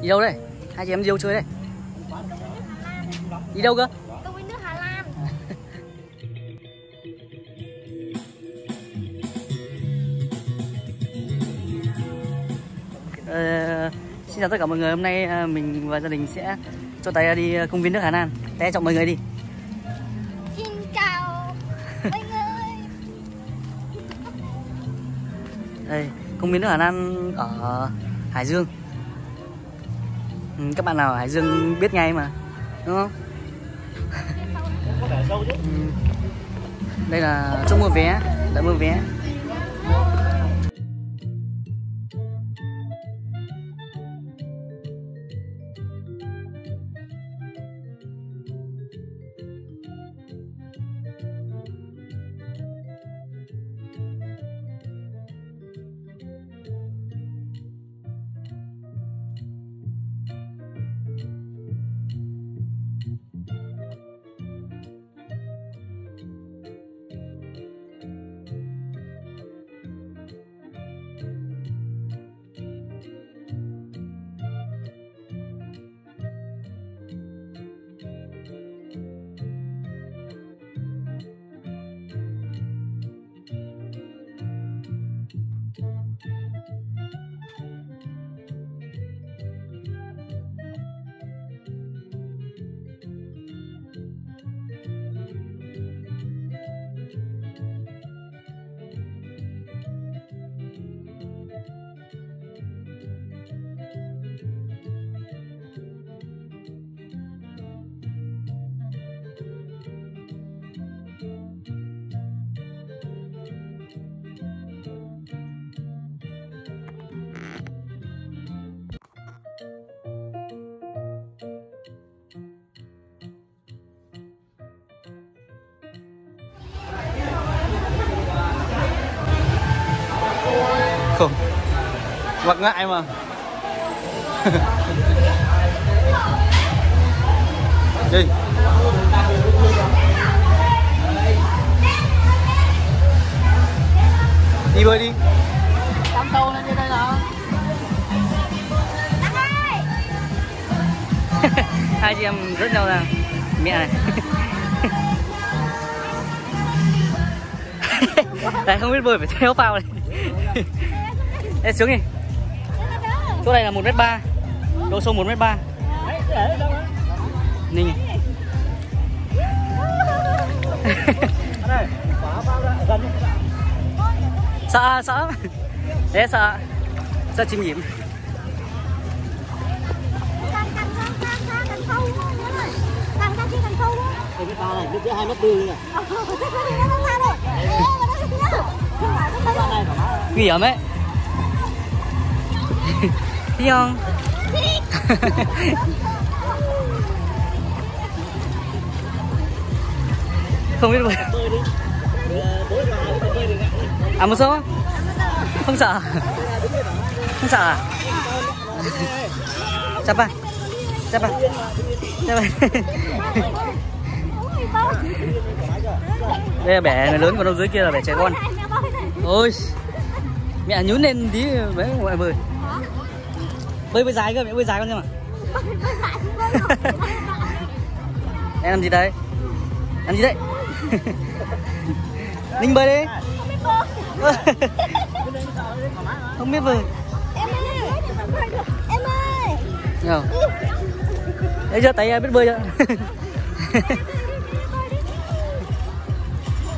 Đi đâu đây? Hai chị em đi đâu chơi đây? Đi đâu cơ? Tôi đi nước Hà Lan. Xin chào tất cả mọi người, hôm nay mình và gia đình sẽ cho Té đi công viên nước Hà Lan. Té chọn mọi người đi. Xin chào mọi người. Đây, công viên nước Hà Lan ở Hải Dương. Các bạn nào ở Hải Dương biết ngay mà, đúng không? Đây là chỗ mua vé, đã mua vé. Không, mặc ngại mà. Đi. Đi bơi đi. Đám tàu lên trên đây nào. Hai chị em rất nhau ra. Mẹ này. Đấy, không biết bơi phải theo phao này. Ê, sướng đi. Chỗ này là 1m3. Độ sâu 1m3. Ninh. Sợ, sợ. Đấy, sợ. Sợ chim nhím. Cái tàu này, lúc giữa 2m4 nè. Nguy hiểm ấy. Đi không? Không biết bơi. À một số? Không sợ. Không sợ à? Chắp à? Chắp à? Chắp à? Đây là bể này lớn, còn đâu dưới kia là bể trẻ con. Ôi, mẹ nhún lên tí với mọi người. Bơi bơi dài cơ, mẹ bơi dài con xem mà. Em làm gì đấy? Làm gì đấy? Ninh bơi đi. Không biết bơi. Em ơi. Nào. Đấy chưa, tay biết bơi chưa?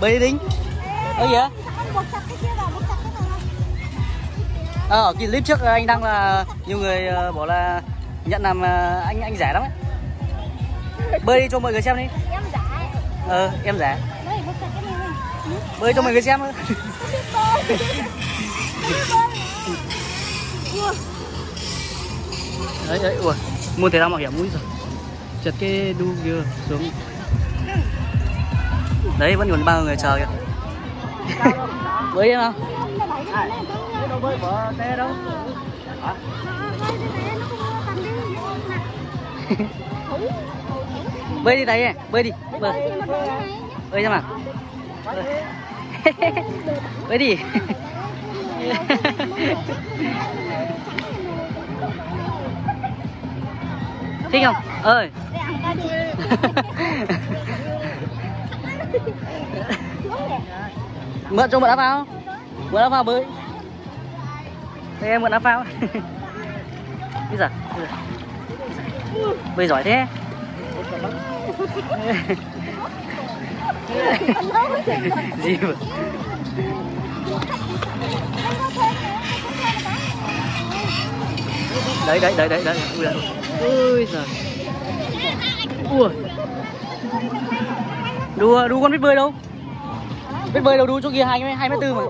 Bơi đi Đính. Ơ gì á? Ở clip trước anh đăng là nhiều người bảo là nhận làm anh rẻ lắm ấy. Bơi đi cho mọi người xem đi. Em rẻ. Em rẻ. Bơi cho mọi người xem. Đấy đấy, ủa, môn thể thao mạo hiểm mũi rồi. Chật cái đu kia xuống. Đấy vẫn còn bao người chờ kìa. Bơi em không? Đâu bơi bỏ té đâu. Hả? Bơi đi đấy, bơi đi. Bơi. Bơi xem nào. Bơi đi. Thích không? Ơi. Mượn cho mượn áo phao. Mượn áo phao bơi. Đây em mượn áo phao. Bây giờ. Bơi giỏi thế. Gì vậy? Đấy đấy đấy đấy đấy. Ui giời. Ui. Đùa, đu con biết bơi đâu. Biết bơi đâu, đu chỗ kia 2m4 mà.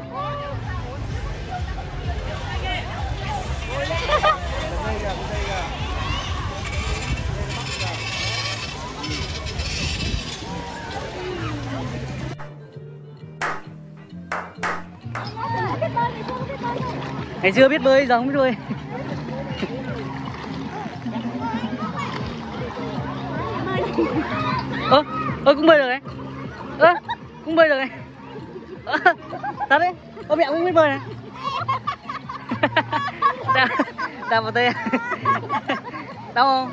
Ngày xưa biết bơi, giờ không biết bơi. Ơ, cũng bơi được này. Ơ, cũng bơi được này. Thật đấy, ơ mẹ cũng biết bơi này. Đạp vào tay. Đau không?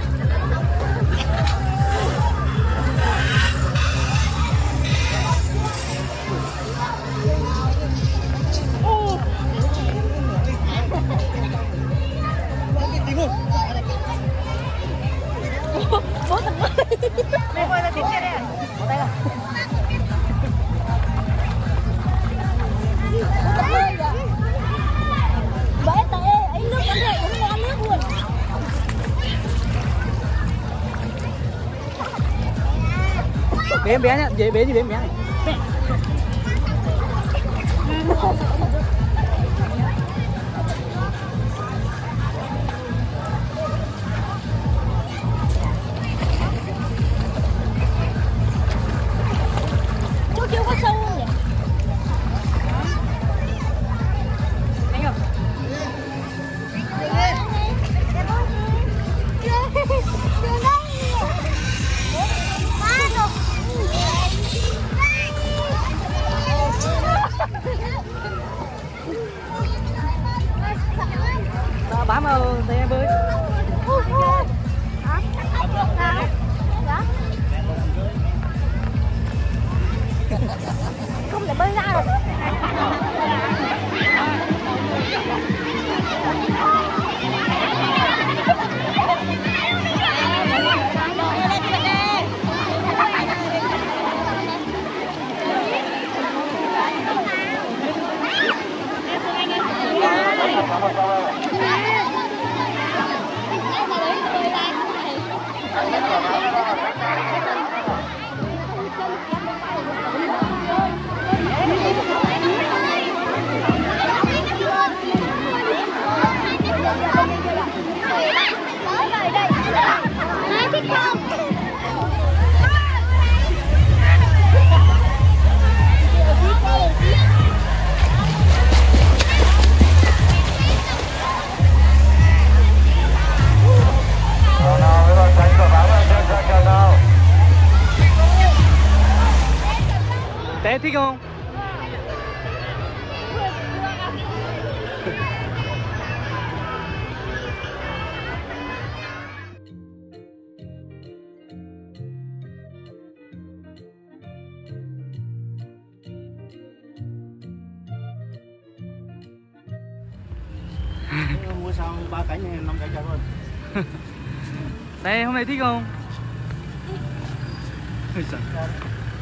Bé em bé nhá, dễ bé gì bé em bé này. Chỗ kia có sâu không nhỉ? Đánh không? Đó, bám vào thấy em bơi. Không thể bơi ra được. Té thích không? Mua xong 3 cánh hay 5 cánh cho luôn. Đây hôm nay thích không?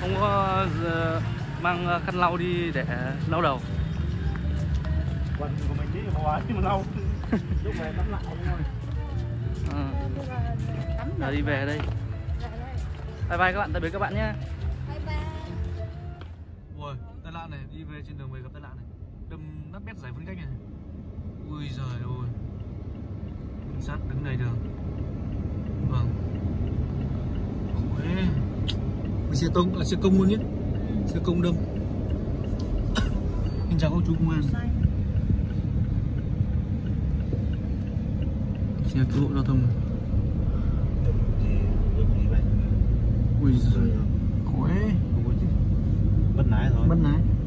Không có mang khăn lau đi để lau đầu. Quần của mình chứ hóa chứ mà lau. Lúc về tắm lại thôi. Giờ đi về đây. Bye bye các bạn, tạm biệt các bạn nhé. Bye bye. Ui, tai nạn này, đi về trên đường về gặp tai nạn này. Đâm nát bét giải phân cách này. Ui giời ơi. Cảnh sát đứng đầy đường. Vâng. Ôi. Xe công, à, xe công luôn nhé. Xe công đông. Xin chào các chú công an. Xe cứu hộ giao thông. Ui giời, khỏe. Mất lái rồi. Mất lái.